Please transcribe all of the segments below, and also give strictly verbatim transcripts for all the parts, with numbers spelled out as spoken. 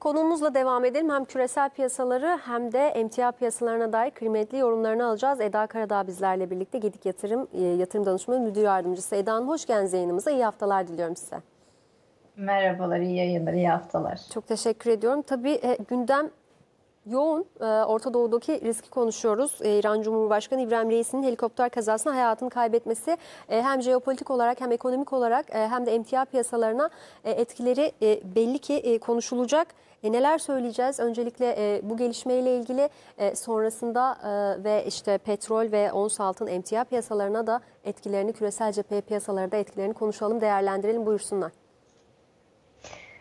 Konuğumuzla devam edelim. Hem küresel piyasaları hem de emtia piyasalarına dair kıymetli yorumlarını alacağız. Eda Karadağ bizlerle birlikte, Gedik Yatırım Yatırım Danışmanlığı Müdür Yardımcısı. Eda Hanım, hoş geldiniz yayınımıza. İyi haftalar diliyorum size. Merhabalar, iyi yayınlar, iyi haftalar. Çok teşekkür ediyorum. Tabii gündem yoğun. Orta Doğu'daki riski konuşuyoruz. İran Cumhurbaşkanı İbrahim Reis'in helikopter kazasında hayatını kaybetmesi hem jeopolitik olarak hem ekonomik olarak hem de emtia piyasalarına etkileri belli ki konuşulacak. Neler söyleyeceğiz? Öncelikle bu gelişmeyle ilgili, sonrasında ve işte petrol ve ons altın emtia piyasalarına da etkilerini, küresel cephe piyasalarına da etkilerini konuşalım, değerlendirelim. Buyursunlar.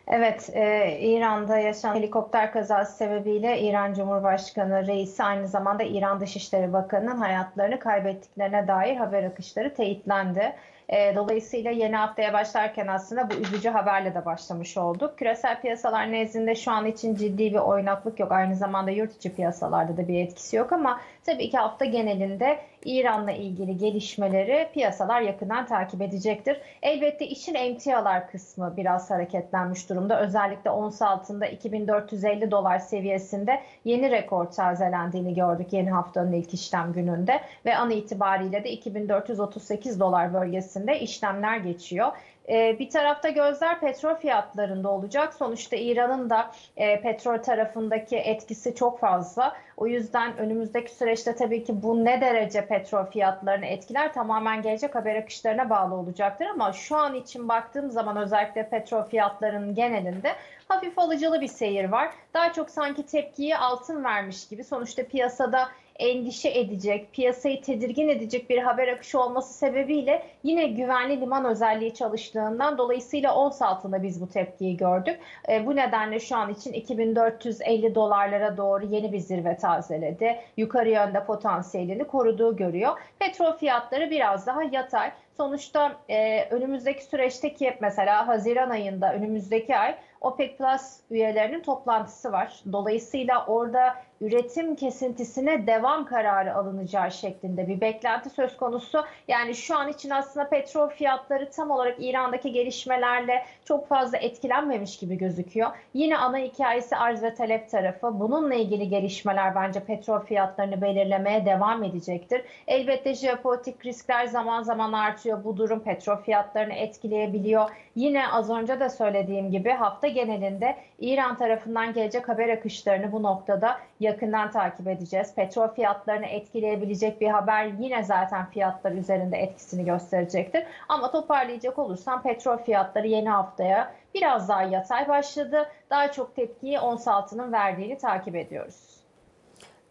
Evet, e, İran'da yaşanan helikopter kazası sebebiyle İran Cumhurbaşkanı Reisi, aynı zamanda İran Dışişleri Bakanı'nın hayatlarını kaybettiklerine dair haber akışları teyitlendi. E, dolayısıyla yeni haftaya başlarken aslında bu üzücü haberle de başlamış olduk. Küresel piyasalar nezdinde şu an için ciddi bir oynaklık yok. Aynı zamanda yurt içi piyasalarda da bir etkisi yok ama tabii iki hafta genelinde İran'la ilgili gelişmeleri piyasalar yakından takip edecektir. Elbette işin emtialar kısmı biraz hareketlenmiş durumda. Özellikle ons altında iki bin dört yüz elli dolar seviyesinde yeni rekor tazelendiğini gördük yeni haftanın ilk işlem gününde ve an itibariyle de iki bin dört yüz otuz sekiz dolar bölgesinde işlemler geçiyor. Bir tarafta gözler petrol fiyatlarında olacak. Sonuçta İran'ın da petrol tarafındaki etkisi çok fazla. O yüzden önümüzdeki süreçte tabii ki bu ne derece petrol fiyatlarını etkiler tamamen gelecek haber akışlarına bağlı olacaktır. Ama şu an için baktığım zaman özellikle petrol fiyatlarının genelinde hafif alıcılı bir seyir var. Daha çok sanki tepkiyi altın vermiş gibi. Sonuçta piyasada endişe edecek, piyasayı tedirgin edecek bir haber akışı olması sebebiyle yine güvenli liman özelliği çalıştığından dolayısıyla ons altında biz bu tepkiyi gördük. E, bu nedenle şu an için iki bin dört yüz elli dolarlara doğru yeni bir zirve tazeledi. Yukarı yönde potansiyelini koruduğu görüyor. Petrol fiyatları biraz daha yatay. Sonuçta e, önümüzdeki süreçteki mesela Haziran ayında önümüzdeki ay OPEC Plus üyelerinin toplantısı var. Dolayısıyla orada üretim kesintisine devam kararı alınacağı şeklinde bir beklenti söz konusu. Yani şu an için aslında petrol fiyatları tam olarak İran'daki gelişmelerle çok fazla etkilenmemiş gibi gözüküyor. Yine ana hikayesi arz ve talep tarafı. Bununla ilgili gelişmeler bence petrol fiyatlarını belirlemeye devam edecektir. Elbette jeopolitik riskler zaman zaman artıyor. Bu durum petrol fiyatlarını etkileyebiliyor. Yine az önce de söylediğim gibi hafta genelinde İran tarafından gelecek haber akışlarını bu noktada yakından takip edeceğiz. Petrol fiyatlarını etkileyebilecek bir haber yine zaten fiyatlar üzerinde etkisini gösterecektir. Ama toparlayacak olursam petrol fiyatları yeni haftaya biraz daha yatay başladı. Daha çok tepkiyi ons altının verdiğini takip ediyoruz.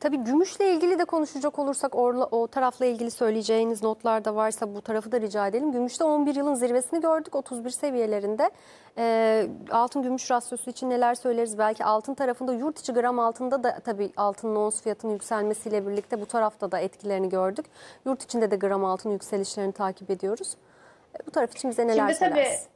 Tabii gümüşle ilgili de konuşacak olursak, orla, o tarafla ilgili söyleyeceğiniz notlar da varsa bu tarafı da rica edelim. Gümüşte on bir yılın zirvesini gördük, otuz bir seviyelerinde. E, altın gümüş rasyosu için neler söyleriz? Belki altın tarafında, yurt içi gram altında da tabii altının ons fiyatının yükselmesiyle birlikte bu tarafta da etkilerini gördük. Yurt içinde de gram altın yükselişlerini takip ediyoruz. E, bu taraf için bize neler söyleriz? Tabii...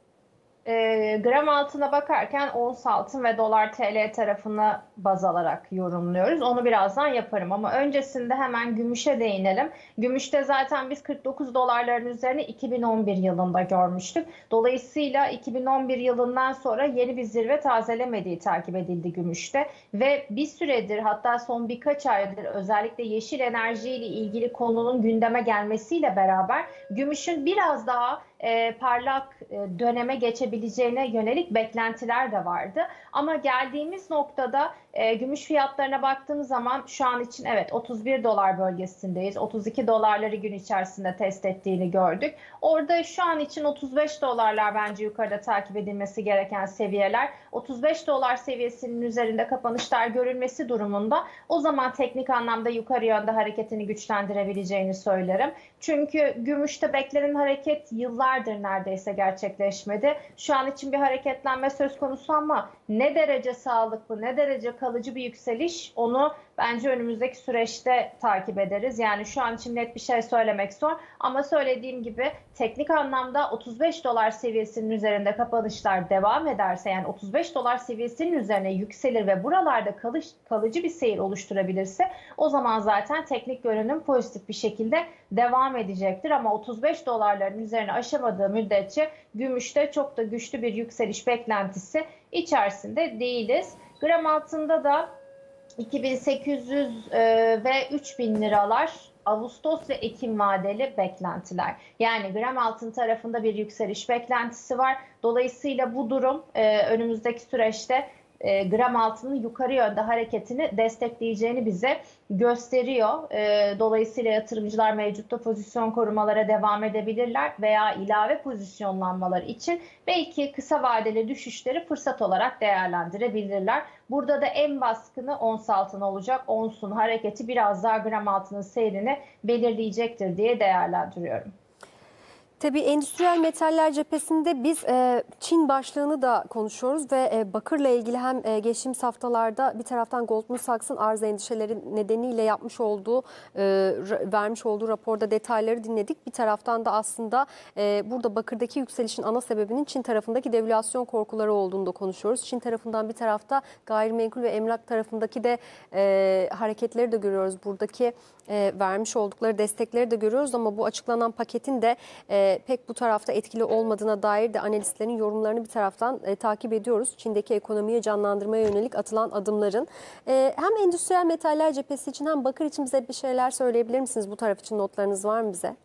E, gram altına bakarken ons altın ve dolar T L tarafını baz alarak yorumluyoruz. Onu birazdan yaparım ama öncesinde hemen gümüşe değinelim. Gümüşte zaten biz kırk dokuz dolarların üzerine iki bin on bir yılında görmüştük. Dolayısıyla iki bin on bir yılından sonra yeni bir zirve tazelemediği takip edildi gümüşte. Ve bir süredir, hatta son birkaç aydır özellikle yeşil enerjiyle ilgili konunun gündeme gelmesiyle beraber gümüşün biraz daha E, parlak e, döneme geçebileceğine yönelik beklentiler de vardı. Ama geldiğimiz noktada e, gümüş fiyatlarına baktığım zaman şu an için evet otuz bir dolar bölgesindeyiz. otuz iki dolarları gün içerisinde test ettiğini gördük. Orada şu an için otuz beş dolarlar bence yukarıda takip edilmesi gereken seviyeler. otuz beş dolar seviyesinin üzerinde kapanışlar görülmesi durumunda o zaman teknik anlamda yukarı yönde hareketini güçlendirebileceğini söylerim. Çünkü gümüşte beklenen hareket yıllar neredeyse gerçekleşmedi. Şu an için bir hareketlenme söz konusu ama ne derece sağlıklı, ne derece kalıcı bir yükseliş, onu bence önümüzdeki süreçte takip ederiz. Yani şu an için net bir şey söylemek zor ama söylediğim gibi teknik anlamda otuz beş dolar seviyesinin üzerinde kapanışlar devam ederse, yani otuz beş dolar seviyesinin üzerine yükselir ve buralarda kalış, kalıcı bir seyir oluşturabilirse o zaman zaten teknik görünüm pozitif bir şekilde devam edecektir ama otuz beş dolarların üzerine aşamadığı müddetçe gümüşte çok da güçlü bir yükseliş beklentisi içerisinde değiliz. Gram altında da iki bin sekiz yüz ve üç bin liralar Ağustos ve Ekim vadeli beklentiler. Yani gram altın tarafında bir yükseliş beklentisi var. Dolayısıyla bu durum önümüzdeki süreçte gram altının yukarı yönde hareketini destekleyeceğini bize gösteriyor. Dolayısıyla yatırımcılar mevcutta pozisyon korumalara devam edebilirler veya ilave pozisyonlanmaları için belki kısa vadeli düşüşleri fırsat olarak değerlendirebilirler. Burada da en baskını ons altın olacak. Onsun hareketi biraz daha gram altının seyrini belirleyecektir diye değerlendiriyorum. Tabii endüstriyel metaller cephesinde biz e, Çin başlığını da konuşuyoruz ve e, bakırla ilgili hem e, geçtiğimiz haftalarda bir taraftan Goldman Sachs'ın arz endişeleri nedeniyle yapmış olduğu, e, vermiş olduğu raporda detayları dinledik. Bir taraftan da aslında e, burada bakırdaki yükselişin ana sebebinin Çin tarafındaki devalüasyon korkuları olduğunu da konuşuyoruz. Çin tarafından bir tarafta gayrimenkul ve emlak tarafındaki de e, hareketleri de görüyoruz. Buradaki e, vermiş oldukları destekleri de görüyoruz ama bu açıklanan paketin de e, pek bu tarafta etkili olmadığına dair de analistlerin yorumlarını bir taraftan e, takip ediyoruz. Çin'deki ekonomiyi canlandırmaya yönelik atılan adımların. E, hem endüstriyel metaller cephesi için hem bakır için bize bir şeyler söyleyebilir misiniz? Bu taraf için notlarınız var mı bize?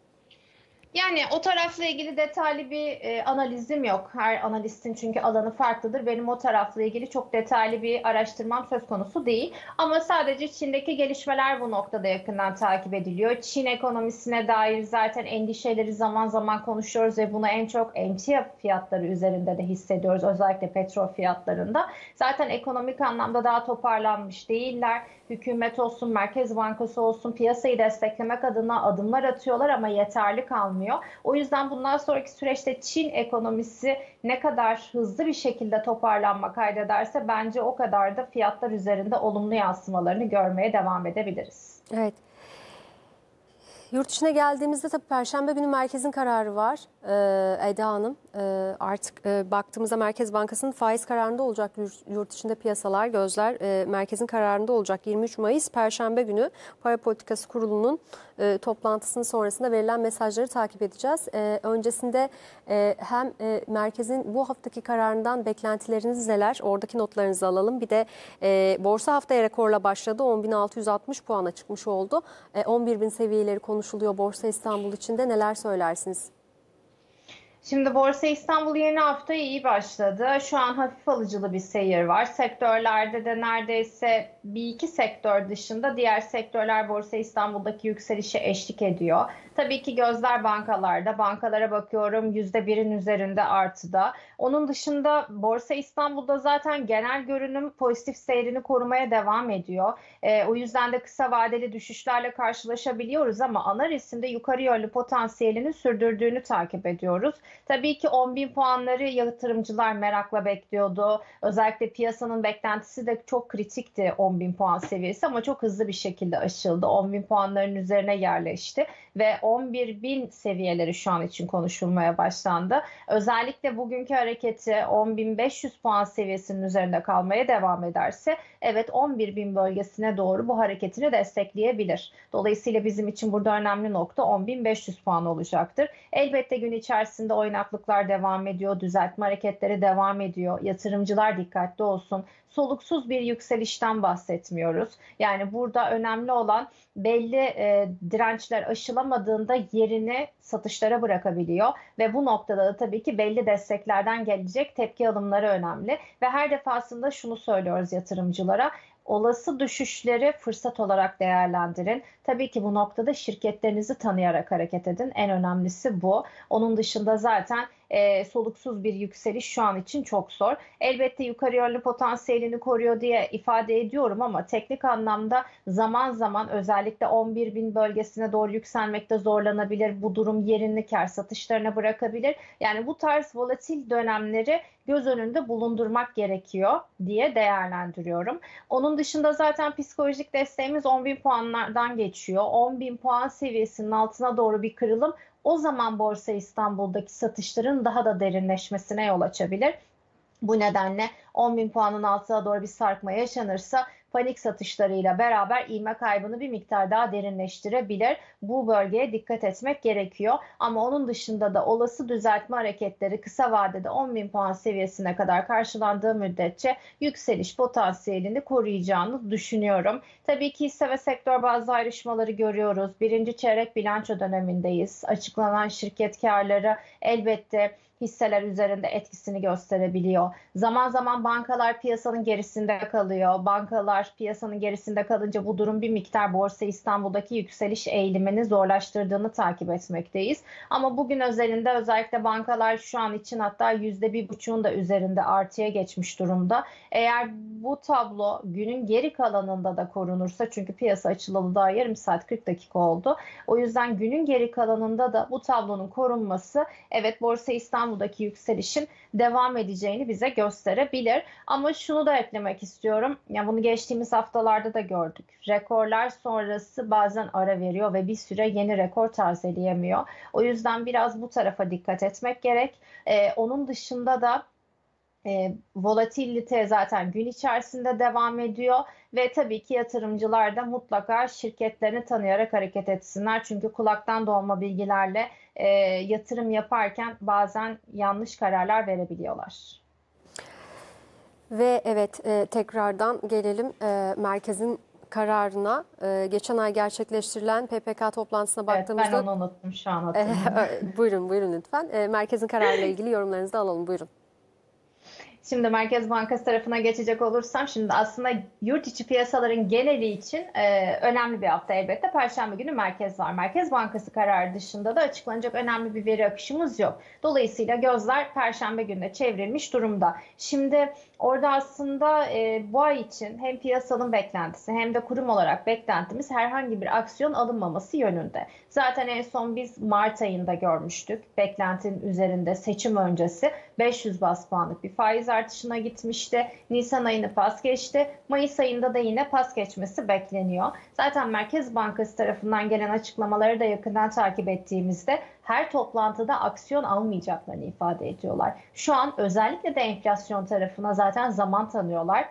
Yani o tarafla ilgili detaylı bir e, analizim yok. Her analistin çünkü alanı farklıdır. Benim o tarafla ilgili çok detaylı bir araştırmam söz konusu değil. Ama sadece Çin'deki gelişmeler bu noktada yakından takip ediliyor. Çin ekonomisine dair zaten endişeleri zaman zaman konuşuyoruz ve bunu en çok emtia fiyatları üzerinde de hissediyoruz. Özellikle petrol fiyatlarında. Zaten ekonomik anlamda daha toparlanmış değiller. Hükümet olsun, Merkez Bankası olsun piyasayı desteklemek adına adımlar atıyorlar ama yeterli kalmıyor. O yüzden bundan sonraki süreçte Çin ekonomisi ne kadar hızlı bir şekilde toparlanma kaydederse bence o kadar da fiyatlar üzerinde olumlu yansımalarını görmeye devam edebiliriz. Evet. Yurt dışına geldiğimizde tabii Perşembe günü merkezin kararı var ee, Eda Hanım. Ee, artık e, baktığımızda Merkez Bankası'nın faiz kararında olacak yurt dışında piyasalar, gözler e, merkezin kararında olacak. yirmi üç Mayıs Perşembe günü Para Politikası Kurulu'nun e, toplantısının sonrasında verilen mesajları takip edeceğiz. E, öncesinde e, hem e, merkezin bu haftaki kararından beklentileriniz neler? Oradaki notlarınızı alalım. Bir de e, borsa haftaya rekorla başladı. on bin altı yüz altmış puana çıkmış oldu. E, on bir bin seviyeleri konuşuyoruz. Konuşuluyor Borsa İstanbul içinde, neler söylersiniz? Şimdi Borsa İstanbul yeni haftaya iyi başladı. Şu an hafif alıcılı bir seyir var. Sektörlerde de neredeyse bir iki sektör dışında diğer sektörler Borsa İstanbul'daki yükselişe eşlik ediyor. Tabii ki gözler bankalarda. Bankalara bakıyorum yüzde birin üzerinde artıda. Onun dışında Borsa İstanbul'da zaten genel görünüm pozitif seyrini korumaya devam ediyor. E, o yüzden de kısa vadeli düşüşlerle karşılaşabiliyoruz ama ana resimde yukarı yönlü potansiyelini sürdürdüğünü takip ediyoruz. Tabii ki on bin puanları yatırımcılar merakla bekliyordu. Özellikle piyasanın beklentisi de çok kritikti, on bin puan seviyesi ama çok hızlı bir şekilde aşıldı. on bin puanların üzerine yerleşti ve on bir bin seviyeleri şu an için konuşulmaya başlandı. Özellikle bugünkü hareketi on bin beş yüz puan seviyesinin üzerinde kalmaya devam ederse evet on bir bin bölgesine doğru bu hareketini destekleyebilir. Dolayısıyla bizim için burada önemli nokta on bin beş yüz puan olacaktır. Elbette gün içerisinde oynaklıklar devam ediyor, düzeltme hareketleri devam ediyor. Yatırımcılar dikkatli olsun. Soluksuz bir yükselişten bahsetmiyoruz. Yani burada önemli olan belli e, dirençler aşılamadığında yerini satışlara bırakabiliyor ve bu noktada da tabii ki belli desteklerden gelecek tepki alımları önemli ve her defasında şunu söylüyoruz yatırımcılara: olası düşüşleri fırsat olarak değerlendirin. Tabii ki bu noktada şirketlerinizi tanıyarak hareket edin. En önemlisi bu. Onun dışında zaten e, soluksuz bir yükseliş şu an için çok zor. Elbette yukarı yönlü potansiyelini koruyor diye ifade ediyorum ama teknik anlamda zaman zaman özellikle on bir bin bölgesine doğru yükselmekte zorlanabilir. Bu durum yerini kar satışlarına bırakabilir. Yani bu tarz volatil dönemleri göz önünde bulundurmak gerekiyor diye değerlendiriyorum. Onun dışında zaten psikolojik desteğimiz on bin puanlardan geçiyor. on bin puan seviyesinin altına doğru bir kırılım o zaman Borsa İstanbul'daki satışların daha da derinleşmesine yol açabilir. Bu nedenle on bin puanın altına doğru bir sarkma yaşanırsa panik satışlarıyla beraber ivme kaybını bir miktar daha derinleştirebilir. Bu bölgeye dikkat etmek gerekiyor. Ama onun dışında da olası düzeltme hareketleri kısa vadede on bin puan seviyesine kadar karşılandığı müddetçe yükseliş potansiyelini koruyacağını düşünüyorum. Tabii ki hisse ve sektör bazlı ayrışmaları görüyoruz. Birinci çeyrek bilanço dönemindeyiz. Açıklanan şirket karları elbette hisseler üzerinde etkisini gösterebiliyor. Zaman zaman bankalar piyasanın gerisinde kalıyor. Bankalar piyasanın gerisinde kalınca bu durum bir miktar Borsa İstanbul'daki yükseliş eğilimini zorlaştırdığını takip etmekteyiz. Ama bugün özelinde özellikle bankalar şu an için hatta yüzde bir buçuğun da üzerinde artıya geçmiş durumda. Eğer bu tablo günün geri kalanında da korunursa, çünkü piyasa açılalı daha yarım saat kırk dakika oldu. O yüzden günün geri kalanında da bu tablonun korunması, evet, Borsa İstanbul buradaki yükselişin devam edeceğini bize gösterebilir. Ama şunu da eklemek istiyorum. Yani bunu geçtiğimiz haftalarda da gördük. Rekorlar sonrası bazen ara veriyor ve bir süre yeni rekor tazeleyemiyor. O yüzden biraz bu tarafa dikkat etmek gerek. Ee, onun dışında da E, volatilite zaten gün içerisinde devam ediyor ve tabii ki yatırımcılar da mutlaka şirketlerini tanıyarak hareket etsinler. Çünkü kulaktan dolma bilgilerle e, yatırım yaparken bazen yanlış kararlar verebiliyorlar. Ve evet e, tekrardan gelelim e, merkezin kararına. E, geçen ay gerçekleştirilen P P K toplantısına baktığımızda... Evet, ben onu unuttum şu an. E, e, buyurun, buyurun lütfen. E, merkezin kararıyla ilgili yorumlarınızı da alalım, buyurun. Şimdi Merkez Bankası tarafına geçecek olursam, şimdi aslında yurt içi piyasaların geneli için e, önemli bir hafta elbette. Perşembe günü merkez var. Merkez Bankası kararı dışında da açıklanacak önemli bir veri akışımız yok. Dolayısıyla gözler Perşembe gününe çevrilmiş durumda. Şimdi orada aslında e, bu ay için hem piyasanın beklentisi hem de kurum olarak beklentimiz herhangi bir aksiyon alınmaması yönünde. Zaten en son biz Mart ayında görmüştük. Beklentinin üzerinde seçim öncesi beş yüz baz puanlık bir faiz artışına gitmişti. Nisan ayını pas geçti. Mayıs ayında da yine pas geçmesi bekleniyor. Zaten Merkez Bankası tarafından gelen açıklamaları da yakından takip ettiğimizde her toplantıda aksiyon almayacaklarını ifade ediyorlar. Şu an özellikle de enflasyon tarafına zaten zaman tanıyorlar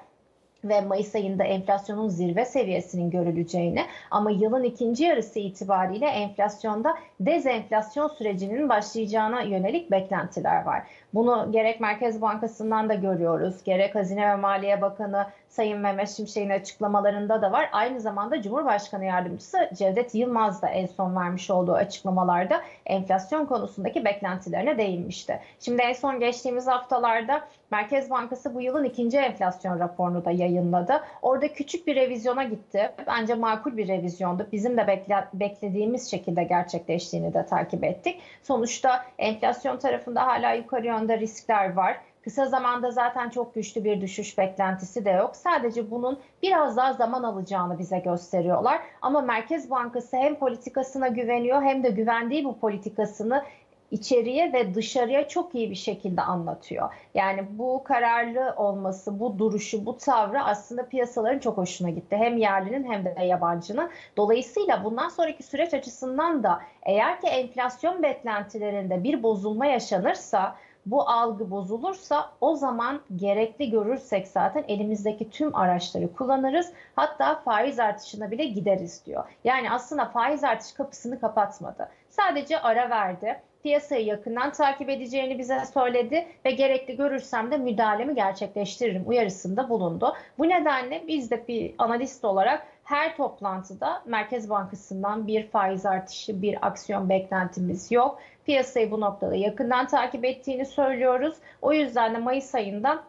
ve Mayıs ayında enflasyonun zirve seviyesinin görüleceğini ama yılın ikinci yarısı itibariyle enflasyonda dezenflasyon sürecinin başlayacağına yönelik beklentiler var. Bunu gerek Merkez Bankası'ndan da görüyoruz, gerek Hazine ve Maliye Bakanı Sayın Mehmet Şimşek'in açıklamalarında da var. Aynı zamanda Cumhurbaşkanı Yardımcısı Cevdet Yılmaz da en son vermiş olduğu açıklamalarda enflasyon konusundaki beklentilerine değinmişti. Şimdi en son geçtiğimiz haftalarda Merkez Bankası bu yılın ikinci enflasyon raporunu da yayınladı. Orada küçük bir revizyona gitti. Bence makul bir revizyondu. Bizim de beklediğimiz şekilde gerçekleştiğini de takip ettik. Sonuçta enflasyon tarafında hala yukarı yönde riskler var. Kısa zamanda zaten çok güçlü bir düşüş beklentisi de yok. Sadece bunun biraz daha zaman alacağını bize gösteriyorlar. Ama Merkez Bankası hem politikasına güveniyor hem de güvendiği bu politikasını içeriye ve dışarıya çok iyi bir şekilde anlatıyor. Yani bu kararlı olması, bu duruşu, bu tavrı aslında piyasaların çok hoşuna gitti. Hem yerlinin hem de yabancının. Dolayısıyla bundan sonraki süreç açısından da eğer ki enflasyon beklentilerinde bir bozulma yaşanırsa, bu algı bozulursa o zaman gerekli görürsek zaten elimizdeki tüm araçları kullanırız. Hatta faiz artışına bile gideriz diyor. Yani aslında faiz artış kapısını kapatmadı. Sadece ara verdi. Piyasayı yakından takip edeceğini bize söyledi ve gerekli görürsem de müdahalemi gerçekleştiririm uyarısında bulundu. Bu nedenle biz de bir analist olarak her toplantıda Merkez Bankası'ndan bir faiz artışı, bir aksiyon beklentimiz yok. Piyasayı bu noktada yakından takip ettiğini söylüyoruz. O yüzden de Mayıs ayında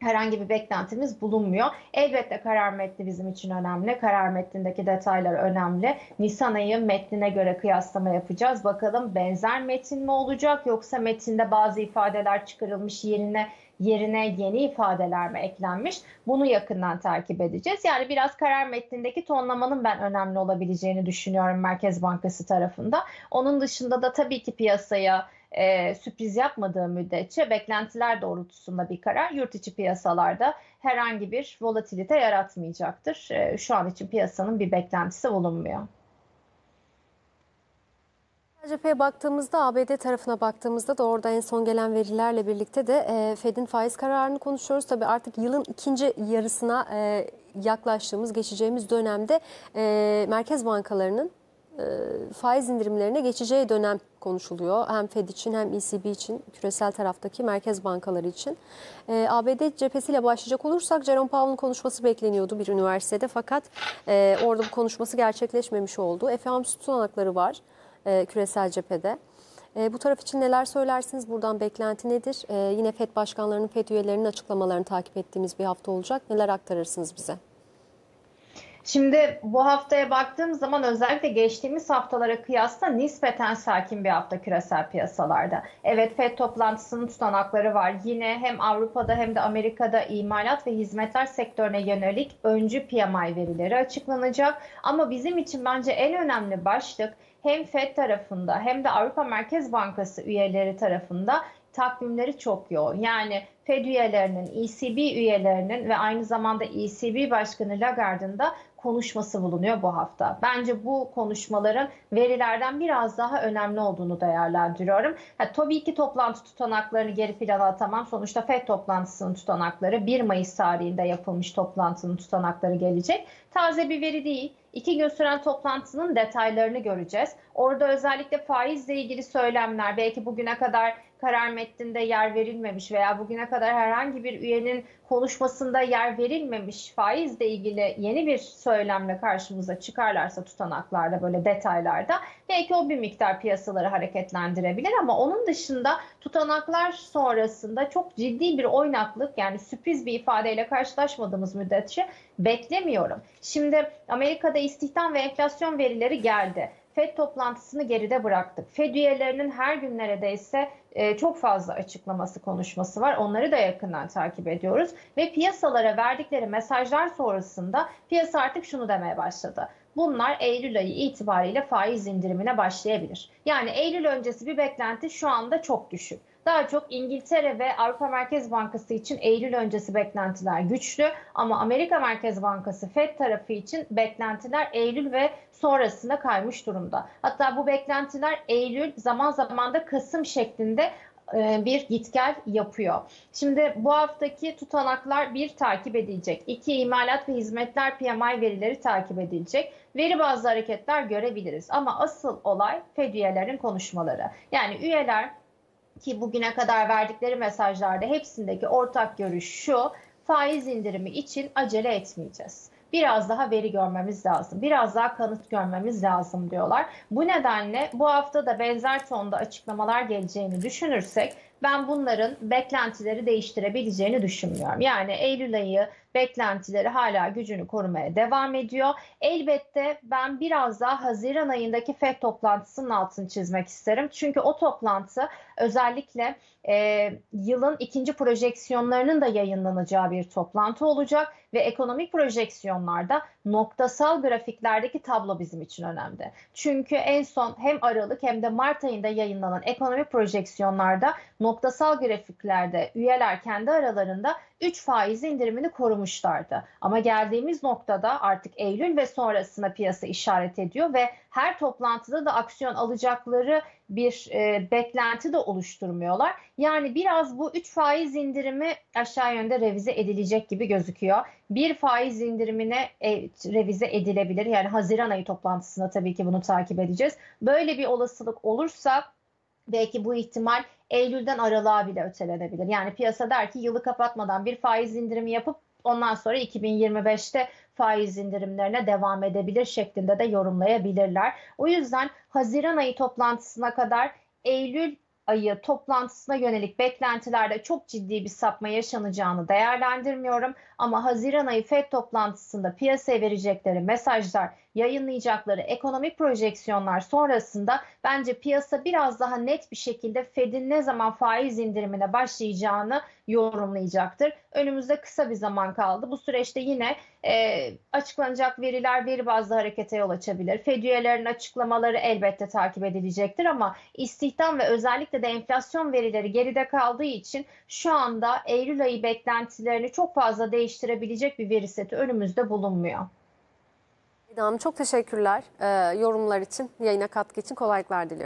herhangi bir beklentimiz bulunmuyor. Elbette karar metni bizim için önemli. Karar metnindeki detaylar önemli. Nisan ayı metnine göre kıyaslama yapacağız. Bakalım benzer metin mi olacak yoksa metinde bazı ifadeler çıkarılmış yerine yerine yeni ifadeler mi eklenmiş? Bunu yakından takip edeceğiz. Yani biraz karar metnindeki tonlamanın ben önemli olabileceğini düşünüyorum Merkez Bankası tarafında. Onun dışında da tabii ki piyasaya Ee, sürpriz yapmadığı müddetçe beklentiler doğrultusunda bir karar yurt içi piyasalarda herhangi bir volatilite yaratmayacaktır. Ee, şu an için piyasanın bir beklentisi bulunmuyor. Cepheye baktığımızda, A B D tarafına baktığımızda da orada en son gelen verilerle birlikte de e, Fed'in faiz kararını konuşuyoruz. Tabii artık yılın ikinci yarısına e, yaklaştığımız, geçeceğimiz dönemde e, merkez bankalarının e, faiz indirimlerine geçeceği dönem konuşuluyor. Hem Fed için hem E C B için, küresel taraftaki merkez bankaları için. E, A B D cephesiyle başlayacak olursak Jerome Powell'ın konuşması bekleniyordu bir üniversitede, fakat e, orada bu konuşması gerçekleşmemiş oldu. F O M C tutanakları var e, küresel cephede. E, bu taraf için neler söylersiniz? Buradan beklenti nedir? E, yine F E D başkanlarının, F E D üyelerinin açıklamalarını takip ettiğimiz bir hafta olacak. Neler aktarırsınız bize? Şimdi bu haftaya baktığım zaman özellikle geçtiğimiz haftalara kıyasla nispeten sakin bir hafta küresel piyasalarda. Evet, F E D toplantısının tutanakları var. Yine hem Avrupa'da hem de Amerika'da imalat ve hizmetler sektörüne yönelik öncü P M I verileri açıklanacak. Ama bizim için bence en önemli başlık, hem F E D tarafında hem de Avrupa Merkez Bankası üyeleri tarafında takvimleri çok yoğun. Yani F E D üyelerinin, E C B üyelerinin ve aynı zamanda E C B Başkanı Lagarde'ın da konuşması bulunuyor bu hafta. Bence bu konuşmaların verilerden biraz daha önemli olduğunu değerlendiriyorum. Ha, tabii ki toplantı tutanaklarını geri plana atamam. Sonuçta F E D toplantısının tutanakları bir Mayıs tarihinde yapılmış toplantının tutanakları gelecek. Taze bir veri değil. İki gün süren toplantının detaylarını göreceğiz. Orada özellikle faizle ilgili söylemler, belki bugüne kadar karar metninde yer verilmemiş veya bugüne kadar herhangi bir üyenin konuşmasında yer verilmemiş faizle ilgili yeni bir söylemle karşımıza çıkarlarsa tutanaklarda, böyle detaylarda, belki o bir miktar piyasaları hareketlendirebilir. Ama onun dışında tutanaklar sonrasında çok ciddi bir oynaklık, yani sürpriz bir ifadeyle karşılaşmadığımız müddetçe beklemiyorum. Şimdi Amerika'da istihdam ve enflasyon verileri geldi. F E D toplantısını geride bıraktık. F E D üyelerinin her gün neredeyse çok fazla açıklaması, konuşması var. Onları da yakından takip ediyoruz. Ve piyasalara verdikleri mesajlar sonrasında piyasa artık şunu demeye başladı. Bunlar Eylül ayı itibariyle faiz indirimine başlayabilir. Yani Eylül öncesi bir beklenti şu anda çok düşük. Daha çok İngiltere ve Avrupa Merkez Bankası için Eylül öncesi beklentiler güçlü, ama Amerika Merkez Bankası, F E D tarafı için beklentiler Eylül ve sonrasında kaymış durumda. Hatta bu beklentiler Eylül, zaman zaman da Kasım şeklinde bir git gel yapıyor. Şimdi bu haftaki tutanaklar bir takip edilecek. İki, imalat ve hizmetler P M I verileri takip edilecek. Veri bazlı hareketler görebiliriz. Ama asıl olay F E D üyelerinin konuşmaları. Yani üyeler, ki bugüne kadar verdikleri mesajlarda hepsindeki ortak görüş şu: faiz indirimi için acele etmeyeceğiz. Biraz daha veri görmemiz lazım. Biraz daha kanıt görmemiz lazım diyorlar. Bu nedenle bu hafta da benzer tonda açıklamalar geleceğini düşünürsek ben bunların beklentileri değiştirebileceğini düşünmüyorum. Yani Eylül ayı beklentileri hala gücünü korumaya devam ediyor. Elbette ben biraz daha Haziran ayındaki F E D toplantısının altını çizmek isterim. Çünkü o toplantı özellikle e, yılın ikinci projeksiyonlarının da yayınlanacağı bir toplantı olacak. Ve ekonomik projeksiyonlarda noktasal grafiklerdeki tablo bizim için önemli. Çünkü en son hem Aralık hem de Mart ayında yayınlanan ekonomik projeksiyonlarda noktasal grafiklerde üyeler kendi aralarında üç faiz indirimini korumuşlardı. Ama geldiğimiz noktada artık Eylül ve sonrasına piyasa işaret ediyor ve her toplantıda da aksiyon alacakları bir e, beklenti de oluşturmuyorlar. Yani biraz bu üç faiz indirimi aşağı yönde revize edilecek gibi gözüküyor. bir faiz indirimine e, revize edilebilir. Yani Haziran ayı toplantısında tabii ki bunu takip edeceğiz. Böyle bir olasılık olursa belki bu ihtimal Eylül'den aralığa bile ötelenebilir. Yani piyasa der ki yılı kapatmadan bir faiz indirimi yapıp ondan sonra iki bin yirmi beşte faiz indirimlerine devam edebilir şeklinde de yorumlayabilirler. O yüzden Haziran ayı toplantısına kadar Eylül ayı toplantısına yönelik beklentilerde çok ciddi bir sapma yaşanacağını değerlendirmiyorum. Ama Haziran ayı F E D toplantısında piyasaya verecekleri mesajlar, yayınlayacakları ekonomik projeksiyonlar sonrasında bence piyasa biraz daha net bir şekilde F E D'in ne zaman faiz indirimine başlayacağını yorumlayacaktır. Önümüzde kısa bir zaman kaldı. Bu süreçte yine e, açıklanacak veriler veri bazlı harekete yol açabilir. F E D üyelerinin açıklamaları elbette takip edilecektir, ama istihdam ve özellikle de enflasyon verileri geride kaldığı için şu anda Eylül ayı beklentilerini çok fazla değiştirebilecek bir veri seti önümüzde bulunmuyor. Çok teşekkürler yorumlar için, yayına katkı için, kolaylıklar diliyorum.